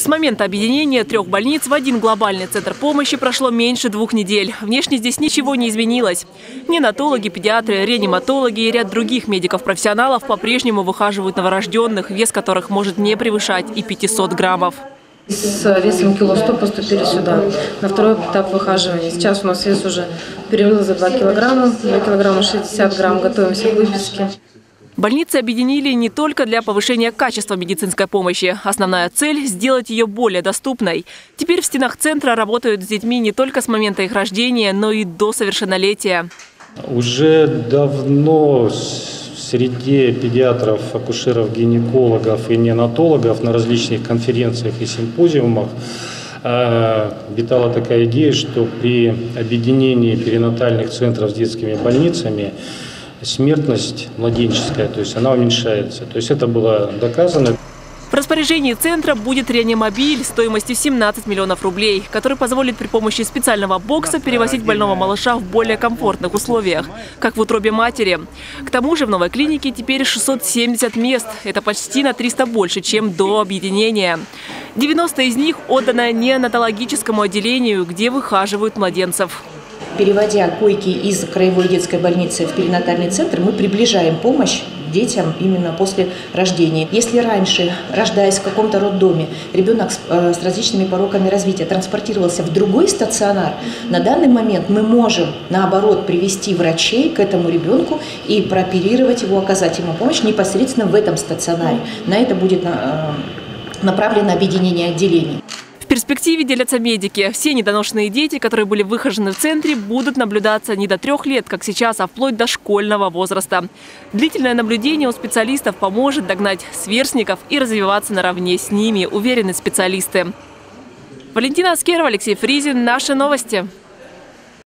С момента объединения трех больниц в один глобальный центр помощи прошло меньше 2 недель. Внешне здесь ничего не изменилось. Неонатологи, педиатры, реаниматологи и ряд других медиков-профессионалов по-прежнему выхаживают новорожденных, вес которых может не превышать и 500 граммов. С весом 100 кг поступили сюда, на второй этап выхаживания. Сейчас у нас вес уже перевалил за 2 килограмма, 2 килограмма 60 грамм, готовимся к выписке. Больницы объединили не только для повышения качества медицинской помощи. Основная цель – сделать ее более доступной. Теперь в стенах центра работают с детьми не только с момента их рождения, но и до совершеннолетия. Уже давно среди педиатров, акушеров, гинекологов и неонатологов на различных конференциях и симпозиумах витала такая идея, что при объединении перинатальных центров с детскими больницами смертность младенческая, то есть она уменьшается. То есть это было доказано. В распоряжении центра будет реанимобиль стоимостью 17 миллионов рублей, который позволит при помощи специального бокса перевозить больного малыша в более комфортных условиях, как в утробе матери. К тому же в новой клинике теперь 670 мест. Это почти на 300 больше, чем до объединения. 90 из них отдано неонатологическому отделению, где выхаживают младенцев. Переводя койки из краевой детской больницы в перинатальный центр, мы приближаем помощь детям именно после рождения. Если раньше, рождаясь в каком-то роддоме, ребенок с различными пороками развития транспортировался в другой стационар, на данный момент мы можем, наоборот, привести врачей к этому ребенку и прооперировать его, оказать ему помощь непосредственно в этом стационаре. На это будет направлено объединение отделений. В перспективе, делятся медики, все недоношенные дети, которые были выхажены в центре, будут наблюдаться не до 3 лет, как сейчас, а вплоть до школьного возраста. Длительное наблюдение у специалистов поможет догнать сверстников и развиваться наравне с ними, уверены специалисты. Валентина Аскерова, Алексей Фризин. Наши новости.